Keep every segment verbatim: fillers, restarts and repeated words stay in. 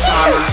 this armor.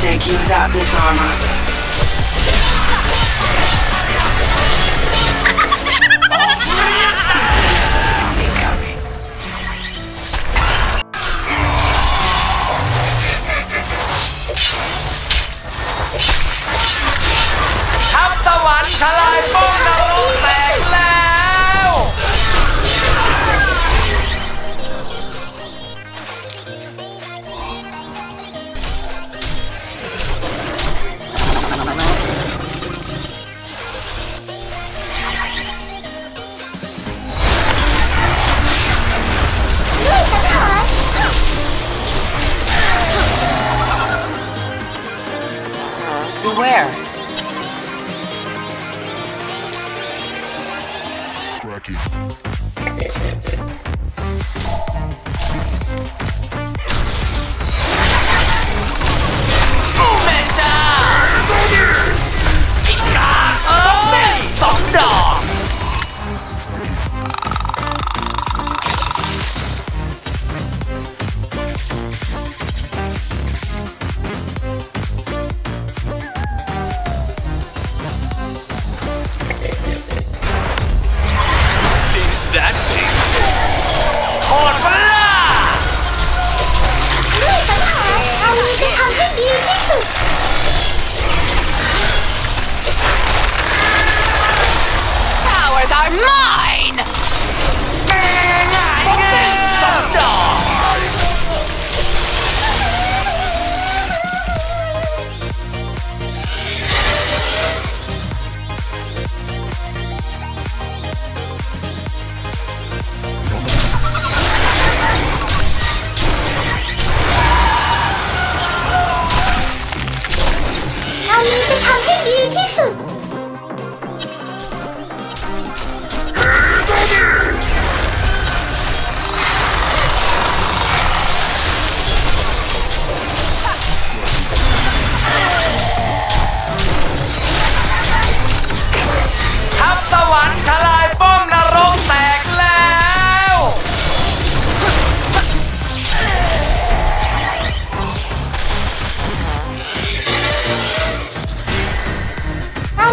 Take you without this armor. Beware. Cracky.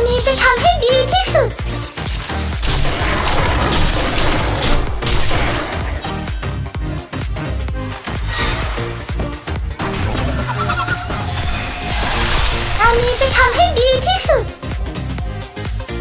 I need to come here, please.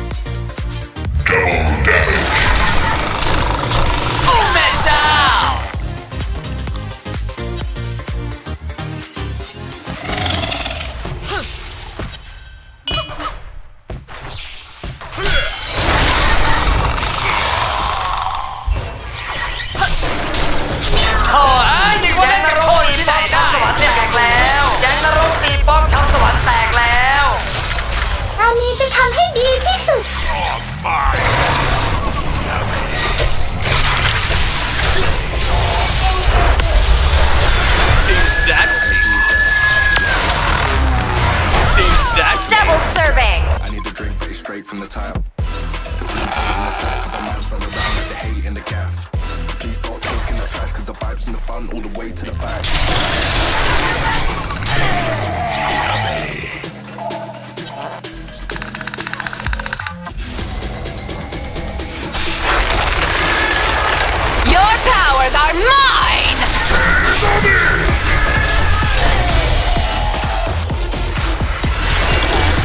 from the tile. Please start taking the trash, cause the vibes in the fun all the way to the back. Your powers are mine! Hey, baby!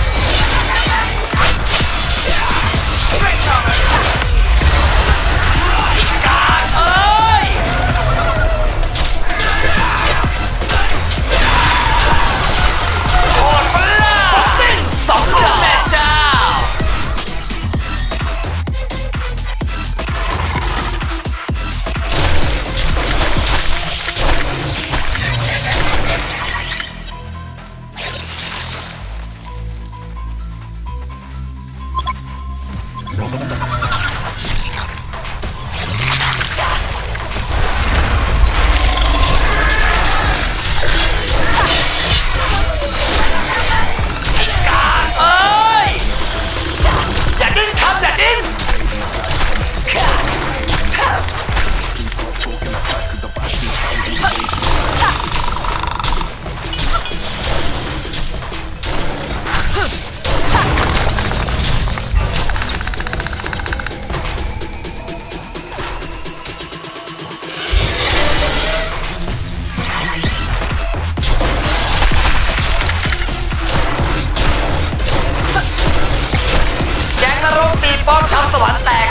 What